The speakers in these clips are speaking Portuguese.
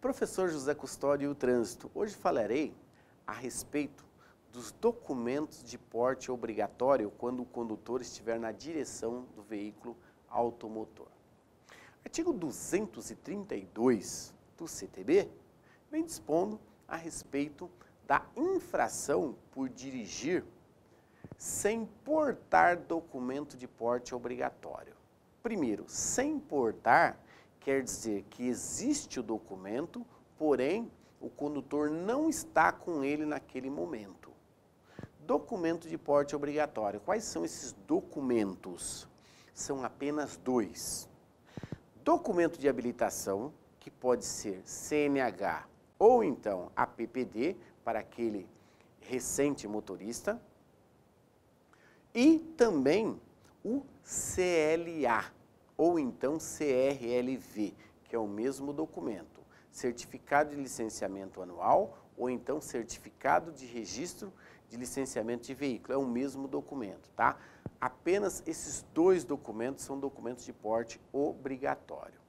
Professor José Custódio e o Trânsito. Hoje falarei a respeito dos documentos de porte obrigatório quando o condutor estiver na direção do veículo automotor. Artigo 232 do CTB vem dispondo a respeito da infração por dirigir sem portar documento de porte obrigatório. Primeiro, sem portar quer dizer que existe o documento, porém o condutor não está com ele naquele momento. Documento de porte obrigatório. Quais são esses documentos? São apenas dois. Documento de habilitação, que pode ser CNH ou então a PPD, para aquele recente motorista. E também o CLA. Ou então CRLV, que é o mesmo documento, Certificado de Licenciamento Anual ou então Certificado de Registro de Licenciamento de Veículo, é o mesmo documento, tá? Apenas esses dois documentos são documentos de porte obrigatório.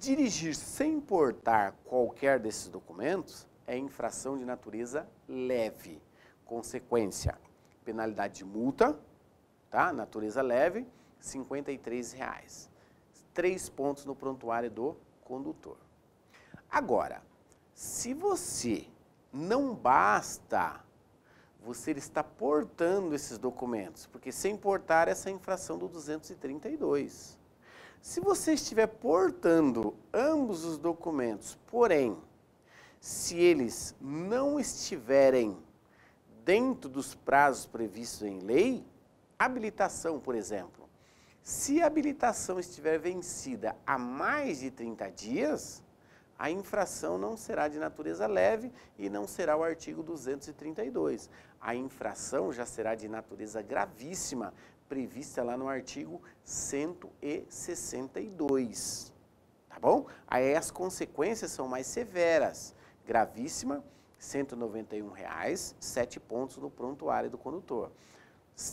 Dirigir sem portar qualquer desses documentos é infração de natureza leve. Consequência, penalidade de multa, tá? Natureza leve, R$ 53,00. 3 pontos no prontuário do condutor. Agora, se você não basta, você está portando esses documentos, porque sem portar essa infração do 232. Se você estiver portando ambos os documentos, porém, se eles não estiverem dentro dos prazos previstos em lei, habilitação, por exemplo, se a habilitação estiver vencida há mais de 30 dias, a infração não será de natureza leve e não será o artigo 232. A infração já será de natureza gravíssima, prevista lá no artigo 162. Tá bom? Aí as consequências são mais severas. Gravíssima, R$ 191,00, 7 pontos no prontuário do condutor.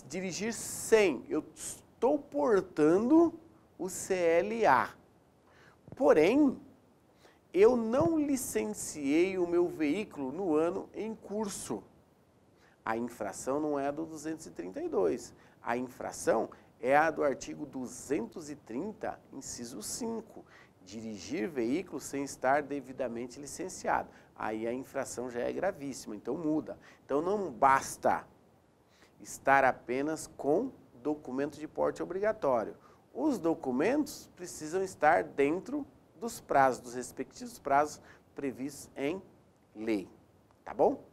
Dirigir sem... Estou portando o CLA, porém, eu não licenciei o meu veículo no ano em curso. A infração não é a do 232, a infração é a do artigo 230, inciso 5, dirigir veículo sem estar devidamente licenciado. Aí a infração já é gravíssima, então muda. Então não basta estar apenas com documento de porte obrigatório. Os documentos precisam estar dentro dos prazos, dos respectivos prazos previstos em lei. Tá bom?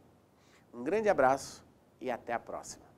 Um grande abraço e até a próxima.